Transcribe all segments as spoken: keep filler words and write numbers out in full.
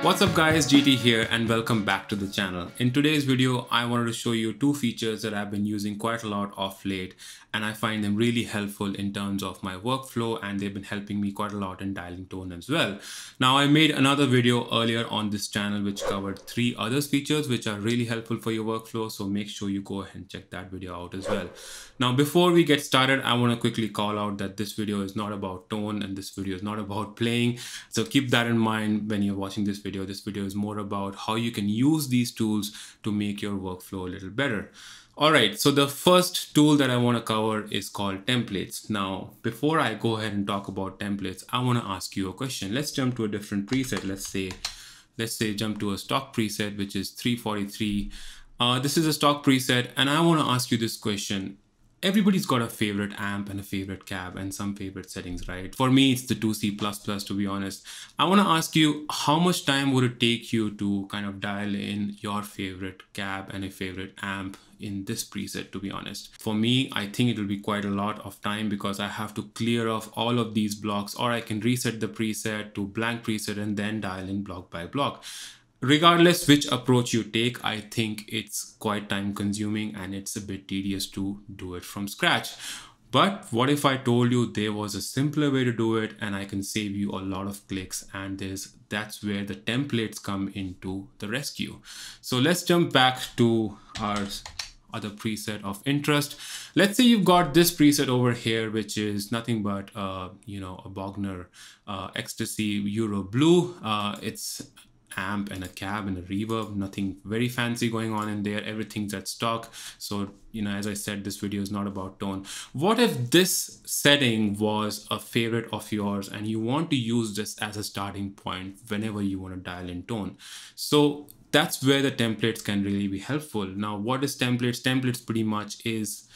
What's up guys, G T here and welcome back to the channel. In today's video, I wanted to show you two features that I've been using quite a lot of late and I find them really helpful in terms of my workflow and they've been helping me quite a lot in dialing tone as well. Now I made another video earlier on this channel which covered three other features which are really helpful for your workflow, so make sure you go ahead and check that video out as well. Now before we get started, I want to quickly call out that this video is not about tone and this video is not about playing, so keep that in mind when you're watching this video. Video. This video is more about how you can use these tools to make your workflow a little better. All right, so the first tool that I want to cover is called templates. Now, before I go ahead and talk about templates, I want to ask you a question. Let's jump to a different preset. Let's say, let's say jump to a stock preset, which is three forty-three. Uh, this is a stock preset, and I want to ask you this question. Everybody's got a favorite amp and a favorite cab and some favorite settings, right? For me, it's the two C plus plus, to be honest. I want to ask you, how much time would it take you to kind of dial in your favorite cab and a favorite amp in this preset, to be honest? For me, I think it will be quite a lot of time because I have to clear off all of these blocks, or I can reset the preset to blank preset and then dial in block by block. Regardless which approach you take, I think it's quite time consuming and it's a bit tedious to do it from scratch. But what if I told you there was a simpler way to do it and I can save you a lot of clicks, and there's that's where the templates come into the rescue. So let's jump back to our other preset of interest. Let's say you've got this preset over here, which is nothing but uh, you know, a Bogner uh, Ecstasy Euro Blue. Uh, it's amp and a cab and a reverb, nothing very fancy going on in there, everything's at stock. So, you know, as I said, this video is not about tone. What if this setting was a favorite of yours and you want to use this as a starting point whenever you want to dial in tone? So that's where the templates can really be helpful. Now, what is templates? Templates pretty much is,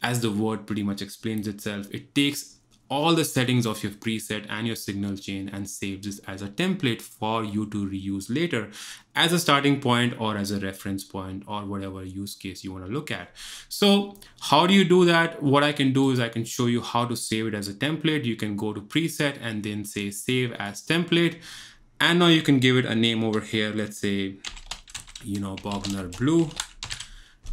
as the word pretty much explains itself, it takes all the settings of your preset and your signal chain and save this as a template for you to reuse later as a starting point or as a reference point or whatever use case you want to look at. So how do you do that? What I can do is I can show you how to save it as a template. You can go to preset and then say save as template. And now you can give it a name over here. Let's say, you know, Bogner Blue.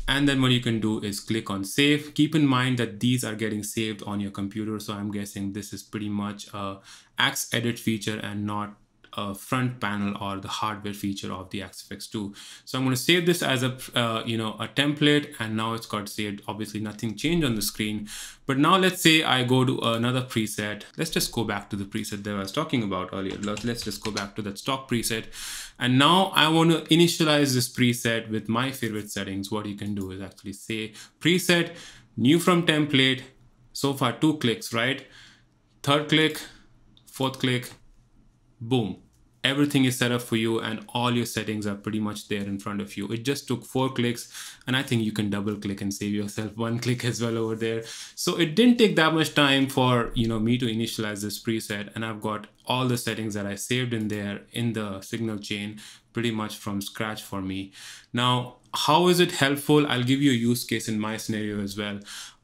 And then what you can do is click on save. Keep in mind that these are getting saved on your computer. So I'm guessing this is pretty much a Axe Edit feature and not a front panel or the hardware feature of the Axe F X two. So I'm going to save this as a, uh, you know, a template, and now it's got saved. Obviously nothing changed on the screen, but now let's say I go to another preset. Let's just go back to the preset that I was talking about earlier. Let's just go back to that stock preset. And now I want to initialize this preset with my favorite settings. What you can do is actually say preset, new from template, so far two clicks, right? Third click, fourth click, boom. Everything is set up for you and all your settings are pretty much there in front of you. It just took four clicks and I think you can double click and save yourself one click as well over there. So it didn't take that much time for, you know, me to initialize this preset, and I've got all the settings that I saved in there in the signal chain pretty much from scratch for me. Now, how is it helpful? I'll give you a use case in my scenario as well.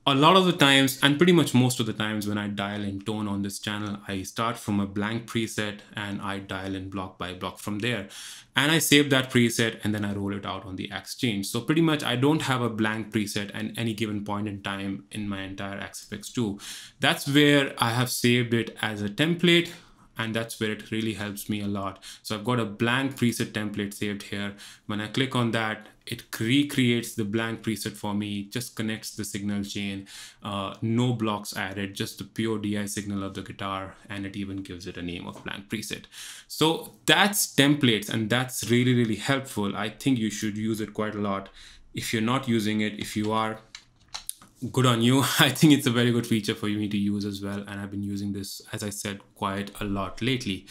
A lot of the times, and pretty much most of the times when I dial in tone on this channel, I start from a blank preset and I dial in block by block from there. And I save that preset and then I roll it out on the Axe chain. So pretty much I don't have a blank preset at any given point in time in my entire Axe F X two. That's where I have saved it as a template. And that's where it really helps me a lot. So I've got a blank preset template saved here. When I click on that, it recreates the blank preset for me, just connects the signal chain, uh, no blocks added, just the pure D I signal of the guitar, and it even gives it a name of blank preset. So that's templates, and that's really, really helpful. I think you should use it quite a lot. If you're not using it, if you are, good on you. I think it's a very good feature for you to use as well. And I've been using this, as I said, quite a lot lately.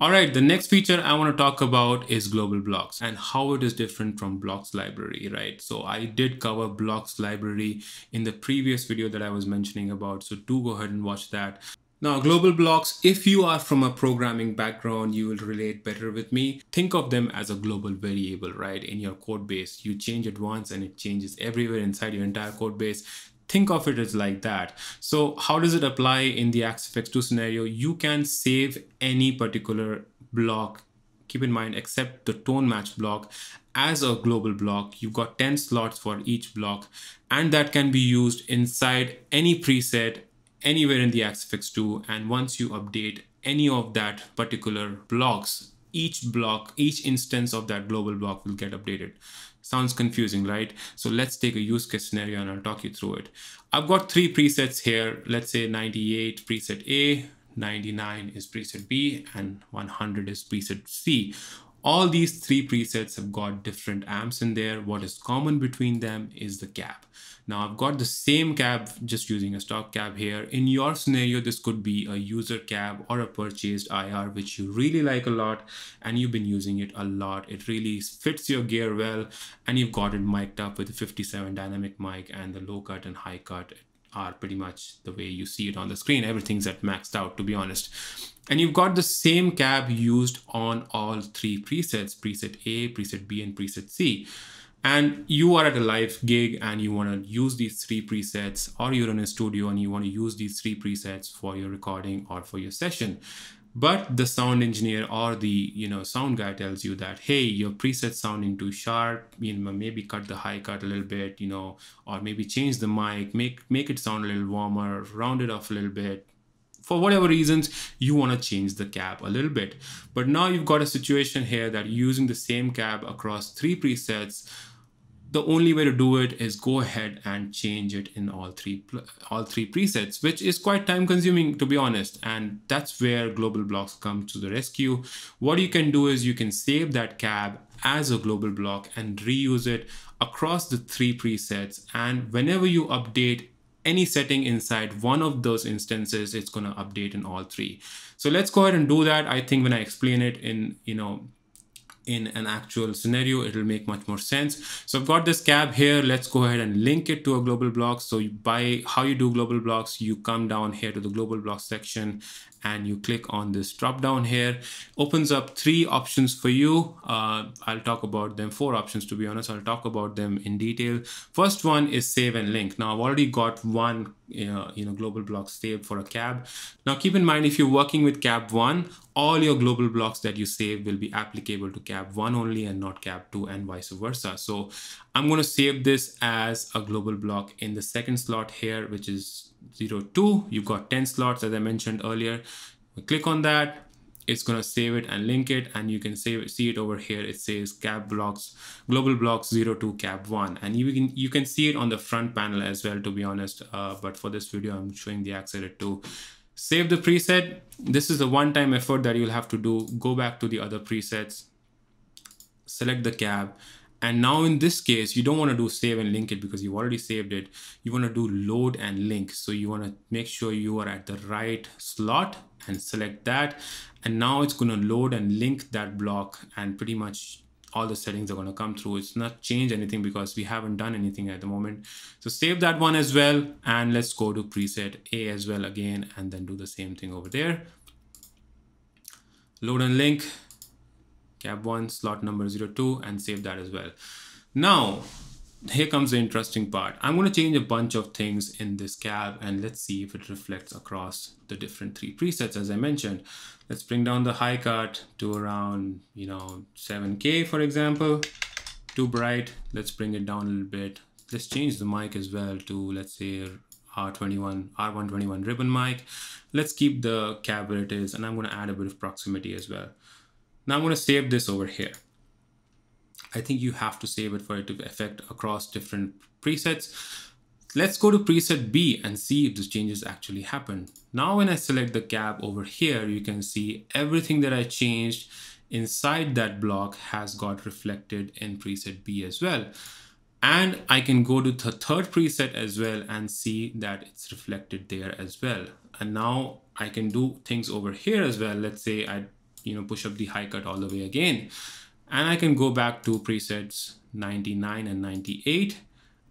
All right, the next feature I want to talk about is global blocks and how it is different from blocks library, right? So I did cover blocks library in the previous video that I was mentioning about. So do go ahead and watch that. Now, global blocks, if you are from a programming background, you will relate better with me. Think of them as a global variable, right? In your code base, you change it once and it changes everywhere inside your entire code base. Think of it as like that. So how does it apply in the Axe F X two scenario? You can save any particular block Keep in mind, except the tone match block, as a global block, you've got ten slots for each block, and that can be used inside any preset anywhere in the Axe F X two. And once you update any of that particular blocks, each block, each instance of that global block will get updated. Sounds confusing, right? So let's take a use case scenario and I'll talk you through it. I've got three presets here. Let's say ninety-eight preset A, ninety-nine is preset B, and one hundred is preset C. All these three presets have got different amps in there. What is common between them is the cab. Now I've got the same cab, just using a stock cab here. In your scenario, this could be a user cab or a purchased I R, which you really like a lot, and you've been using it a lot. It really fits your gear well, and you've got it mic'd up with a fifty-seven dynamic mic, and the low cut and high cut are pretty much the way you see it on the screen. Everything's at maxed out, to be honest. And you've got the same cab used on all three presets, preset A, preset B, and preset C. And you are at a live gig and you want to use these three presets, or you're in a studio and you want to use these three presets for your recording or for your session. But the sound engineer or the you know sound guy tells you that, hey, your preset's sounding too sharp, you know, maybe cut the high cut a little bit, you know, or maybe change the mic, make make it sound a little warmer, round it off a little bit. For whatever reasons, you want to change the cab a little bit. But now you've got a situation here that using the same cab across three presets, the only way to do it is go ahead and change it in all three all three presets, which is quite time consuming, to be honest. And that's where global blocks come to the rescue. What you can do is you can save that cab as a global block and reuse it across the three presets. And whenever you update any setting inside one of those instances, it's going to update in all three. So let's go ahead and do that. I think when I explain it in, you know, in an actual scenario, it'll make much more sense. So I've got this cab here. Let's go ahead and link it to a global block. So you, by how you do global blocks, you come down here to the global block section and you click on this drop down here. Opens up three options for you. Uh, I'll talk about them, four options to be honest. I'll talk about them in detail. First one is save and link. Now I've already got one you know, you know global block saved for a cab. Now keep in mind, if you're working with cab one, all your global blocks that you save will be applicable to cab one only and not cab two, and vice versa. So I'm going to save this as a global block in the second slot here, which is zero two. You've got ten slots, as I mentioned earlier. We click on that, it's going to save it and link it, and you can save it, see it over here. It says cab blocks, global blocks zero two cab one, and you can you can see it on the front panel as well, to be honest, uh, but for this video I'm showing the Axe Edit two. Save the preset. This is a one-time effort that you'll have to do. Go back to the other presets, select the cab. And now in this case, you don't want to do save and link it because you've already saved it. You want to do load and link. So you want to make sure you are at the right slot and select that. And now it's going to load and link that block, and pretty much all the settings are going to come through. It's not change anything because we haven't done anything at the moment. So save that one as well. And let's go to preset A as well again, and then do the same thing over there. Load and link. Cab one, slot number zero two, and save that as well. Now, here comes the interesting part. I'm going to change a bunch of things in this cab, and let's see if it reflects across the different three presets, as I mentioned. Let's bring down the high cut to around, you know, seven K, for example. Too bright. Let's bring it down a little bit. Let's change the mic as well to, let's say, R twenty-one, R one twenty-one ribbon mic. Let's keep the cab where it is, and I'm going to add a bit of proximity as well. Now I'm going to save this over here. I think you have to save it for it to affect across different presets. Let's go to preset B and see if these changes actually happen. Now when I select the cab over here, you can see everything that I changed inside that block has got reflected in preset B as well. And I can go to the third preset as well and see that it's reflected there as well. And now I can do things over here as well. Let's say I you know, push up the high cut all the way again. And I can go back to presets ninety-nine and ninety-eight,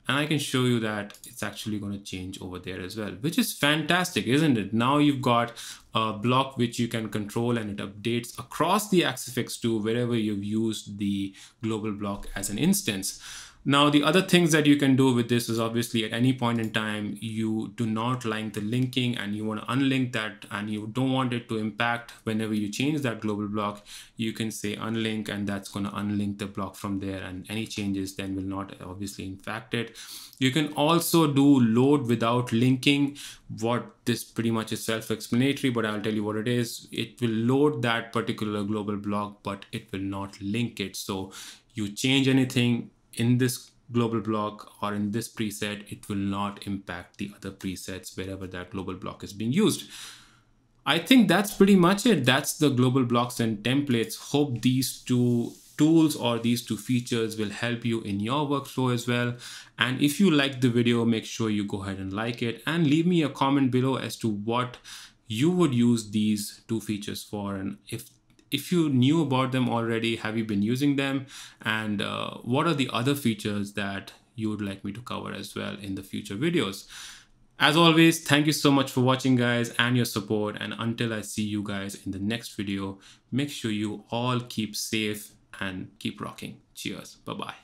and I can show you that it's actually going to change over there as well, which is fantastic, isn't it? Now you've got a block which you can control, and it updates across the Axe F X two wherever you've used the global block as an instance. Now, the other things that you can do with this is obviously at any point in time, you do not like the linking and you want to unlink that and you don't want it to impact whenever you change that global block, you can say unlink and that's going to unlink the block from there and any changes then will not obviously impact it. You can also do load without linking. What this pretty much is self-explanatory, but I'll tell you what it is. It will load that particular global block, but it will not link it. So you change anything in this global block or in this preset, it will not impact the other presets wherever that global block is being used. I think that's pretty much it. That's the global blocks and templates. Hope these two tools or these two features will help you in your workflow as well. And if you like the video, make sure you go ahead and like it and leave me a comment below as to what you would use these two features for. And if If you knew about them already, have you been using them? And uh, what are the other features that you would like me to cover as well in the future videos? As always, thank you so much for watching, guys, and your support. And until I see you guys in the next video, make sure you all keep safe and keep rocking. Cheers. Bye-bye.